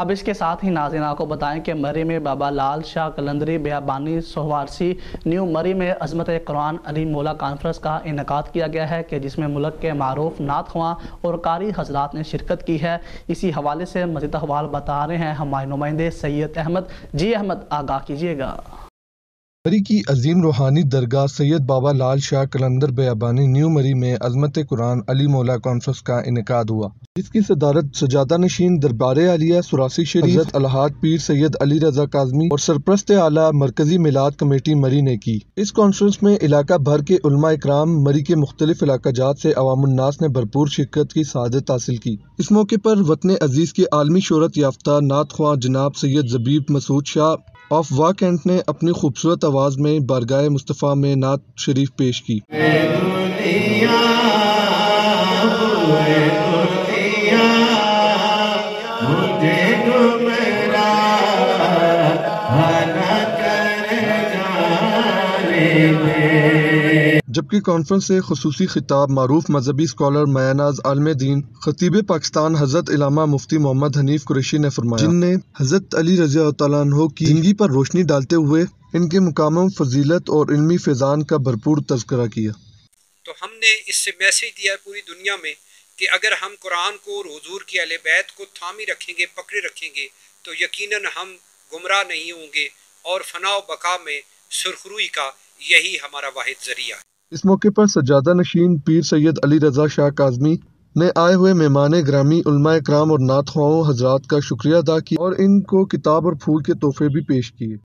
अब इसके साथ ही नाज़रीन आपको बताएं कि मरी में बाबा लाल शाह कलंदरी बियाबानी सोहवारसी न्यू मरी में अजमत कुरान अली मोला कॉन्फ्रेंस का इनकाद किया गया है कि जिसमें मुल्क के मारूफ नात ख्वां और कारी हजरात ने शिरकत की है। इसी हवाले से मज़ीद अहवाल बता रहे हैं हमारे नुमाइंदे सैयद अहमद। जी अहमद आगाह कीजिएगा। मरी की अजीम रूहानी दरगाह सैयद बाबा लाल शाह कलंदर बयाबानी न्यू मरी में अजमत कुरान अली मौला कॉन्फ्रेंस का इनकाद हुआ, जिसकी सदारत सजादा नशीन दरबार आलिया सुरासी शरीफ अलहाद पीर सैयद अली रजा काजमी और सरप्रस्त आला मरकजी मिलाद कमेटी मरी ने की। इस कॉन्फ्रेंस में इलाका भर के उलमा इकराम मरी के मुख्तलिफ इलाकाजात से अवामुन्नास ने भरपूर शिरकत की सादत हासिल की। इस मौके पर वतन अजीज के आलमी शोहरत याफ्ता नात ख्वां जनाब सैयद जबीब मसूद शाह ऑफ वाकैंट ने अपनी खूबसूरत आवाज़ में बारगाह मुस्तफ़ा में नात शरीफ पेश की। जबकि कॉन्फ्रेंस से खुसूसी खिताब मारूफ मजहबी स्कॉलर म्यानाज आलम दीन खतीब पाकिस्तान हजरत इलामा मुफ्ती मोहम्मद हनीफ कुरैशी ने फरमाया, जिनने हजरत अली रज़ियल्लाहु तआला अन्हु की ज़िंदगी पर रोशनी डालते हुए इनके मुकाम फजीलत और इल्मी फैज़ान का भरपूर तज़किरा किया। तो हमने इससे मैसेज दिया है पूरी दुनिया में कि अगर हम कुरान को और हुजूर की अहले बैत को थामी रखेंगे, पकड़े रखेंगे, तो यकीनन हम गुमराह नहीं होंगे और फना व बका में सुरखरुई का यही हमारा वाहिद जरिया है। इस मौके पर सजादा नशीन पीर सैयद अली रजा शाह काजमी ने आए हुए मेहमान ग्रामी उलमा इकराम और नात ख्वाओं हजरात का शुक्रिया अदा किया और इनको किताब और फूल के तोहफे भी पेश किए।